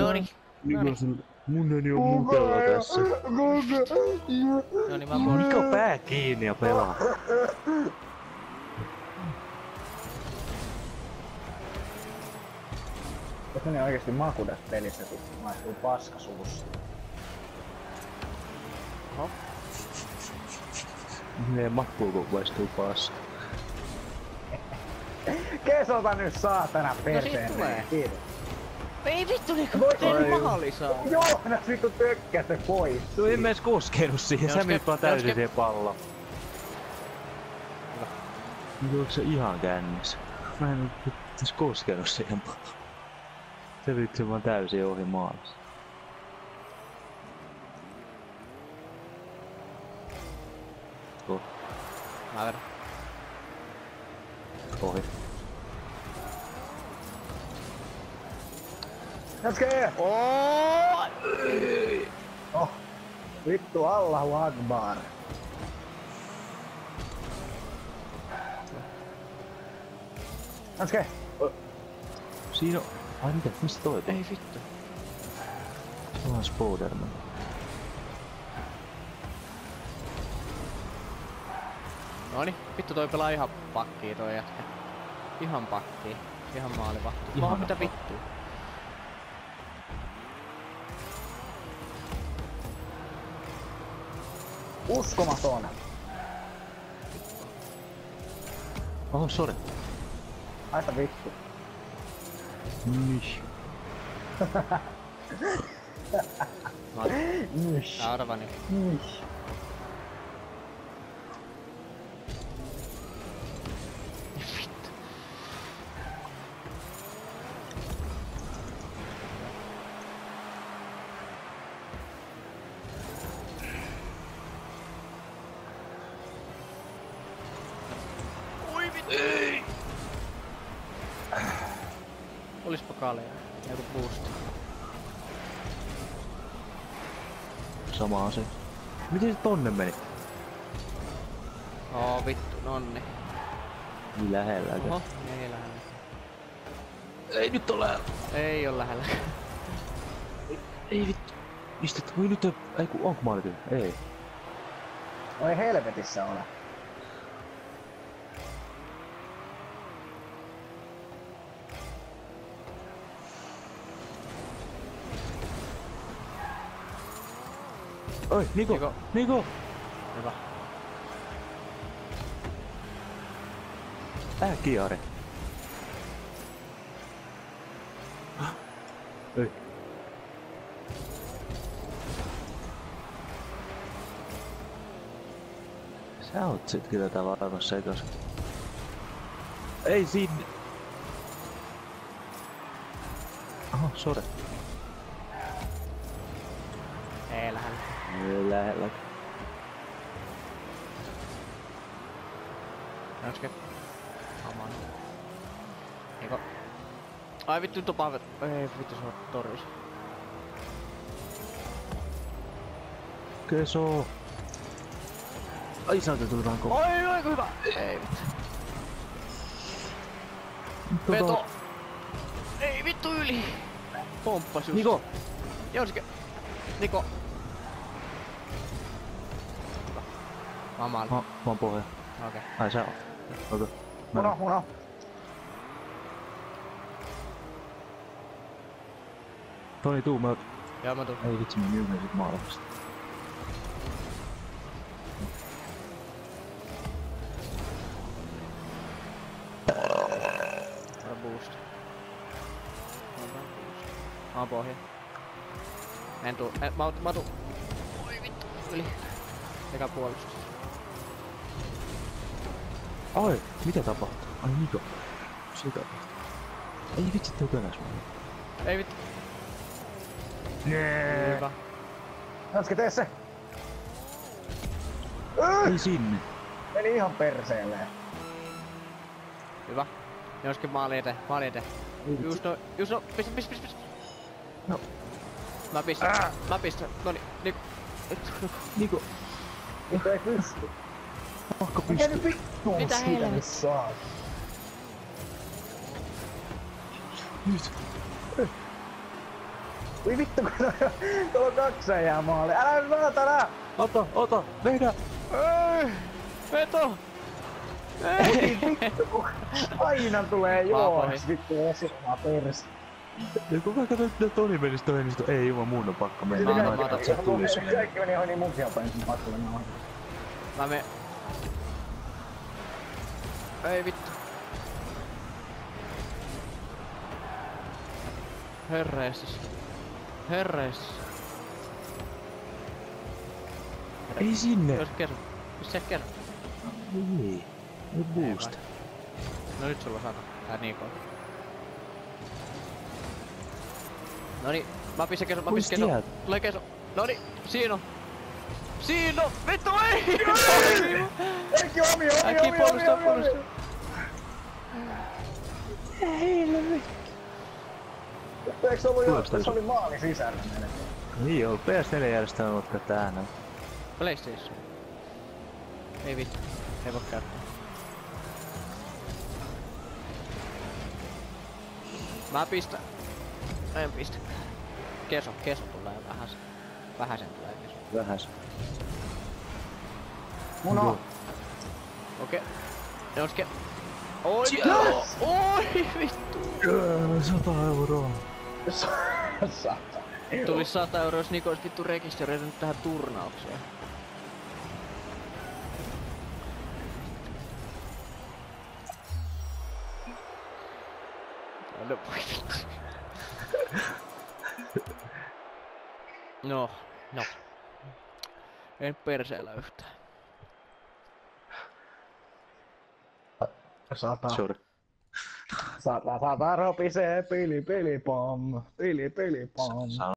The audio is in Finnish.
Onko ne oikeesti makudat pelissä, kun maistuu paska suvussa? Oho. Ne makuu, kun maistuu paska. Kesota nyt saatana perseen! No sit tulee! Ei vittu niinku tein maalisaa! Joo, näs vittu tökkästä pois! Tuu ei mees koskeru siihen, sä minut vaan täysin siihen pallon. Nyt ootko sä ihan kännissä? Mä en nyt koskeru siihen pallon. Se vitsi vaan täysin ohi maalissa. Tuo. Määrä. Ohi. Jätskee! Ooooooh! Oh! Vittu Allahu Akbar! Jätskee! Siinä on... Ai mitä? Mistä toi? Ei vittu. Se on Spiderman. Noni, vittu toi pelaa ihan pakkii toi jätkä. Ihan pakkii. Ihan maalivahti. Vaan mitä vittu? Uskomaton! Oho, sori. Aita vittu. Nish. Nish. Arvani. Nish. Vittu. Oi vittu. Ei. Olispa kalea, joku boosti. Sama asia. Miten se tonne meni? Oo vittu, nonni. Niin lähelläkö? Oho, ei lähellä. Ei nyt oo lähellä. Ei oo lähellä. Ei vittu. Mistä voi nyt oo... Ei ku onko maalityö? Ei. Oi helvetissä ole. Oi, Niko! Niko! Niko. Hyvä. Kiare. Ei. Sä oot sit kyllä täällä aivan sekas. Ei sinne! Aha, sore. Ei lähellä. Ei lähellä. Janske. Aman. Eikö? Ai vittu nyt on pahvet. Ei vittu se on torjus. Keso. Ai saate tulitaan koko. Ai oiku hyvä! Ei vittu. Peto! Ei vittu yli! Pomppas just. Niko! Janske! Niko! Mä oon pohjaa. Okei. Ai sä oot. Okei. Muna! Toni tuu, mä oot. Joo mä tuun. Ei vitsi, mä myymään sit maailmasta. Mä oon boost. Mä oon pohjaa. En tuu. Mä tuun. Oi vittu. Yli. Eka puolustus. Ai, mitä tapahtuu? Ai Niko. Siitä tapahtuu. Ei vitsi, tuu könäs mulle. Ei vittu. Jeee. Hyvä. Janske, tee se! Ei sinne. Meni ihan perseelleen. Hyvä. Janske, maali eteen. Maali eteen. Just no, just no. Pistä, pistä. No. Mä pistän. Mä pistän. Noni, Niko. Niko. Niko ei pysty. Pakko pysty. Mitä heille saa? Nyt! Ui vittu, kun tuolla on 2 maali. Älä nyt vaatana! Ota, mehdä! Veto! Ei vittu, kun aina tulee juoksi vittu esimaa persi. Ja kuka katsoi, että Toni menis tohennisto? Ei juo, mun on pakko mennä. Mä oon aika tullis. Kaikki meni ihan niin mun sijaan päin, pakko mennä. Mä menen. Ei vittu. Herreessäs. Ei sinne! Pysä kerro. Niin. Nyt boost. No nyt sulla on sana. Niinkoon. Noni. Mä pistän keso. Tulee keso. Noni. Siinä on! Vittu ei! Äkki omi! Äkki puolustaa. Eiks ollu joo, se oli maalin sisällä melkein? Niin joo, PS4 järjestelmä mutka tähän. PlayStation. Ei vittu, ei voi käyttää. Mä pistän. En pistä. Keso tulee vähäs. Vähäsen tulee keso. Vähäs. Muno! Okei. Noske. Oi! Oi vittu! 100 €. Tuli 100 € jos Niko olis vittu rekisteröinyt tähän turnaukseen. No. En perseellä yhtään. 100. Sata ropisee, pili pili pom, pili pili pom.